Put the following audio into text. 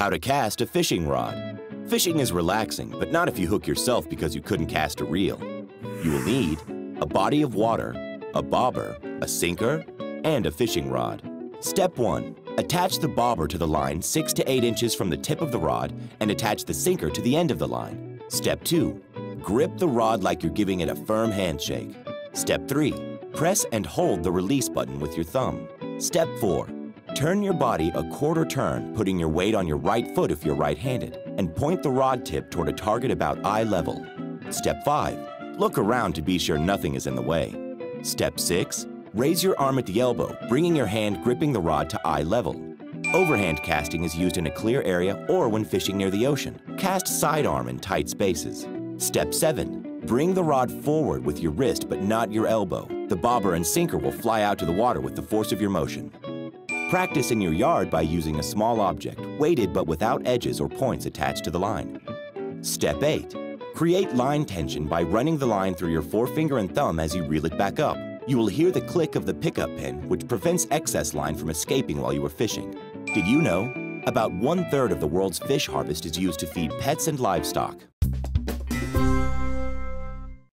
How to cast a fishing rod. Fishing is relaxing, but not if you hook yourself because you couldn't cast a reel. You will need a body of water, a bobber, a sinker, and a fishing rod. Step 1. Attach the bobber to the line 6 to 8 inches from the tip of the rod and attach the sinker to the end of the line. Step 2. Grip the rod like you're giving it a firm handshake. Step 3. Press and hold the release button with your thumb. Step 4. Turn your body a quarter turn, putting your weight on your right foot if you're right-handed, and point the rod tip toward a target about eye level. Step 5. Look around to be sure nothing is in the way. Step 6. Raise your arm at the elbow, bringing your hand gripping the rod to eye level. Overhand casting is used in a clear area or when fishing near the ocean. Cast sidearm in tight spaces. Step 7. Bring the rod forward with your wrist but not your elbow. The bobber and sinker will fly out to the water with the force of your motion. Practice in your yard by using a small object, weighted but without edges or points attached to the line. Step 8. Create line tension by running the line through your forefinger and thumb as you reel it back up. You will hear the click of the pickup pin, which prevents excess line from escaping while you are fishing. Did you know? About 1/3 of the world's fish harvest is used to feed pets and livestock.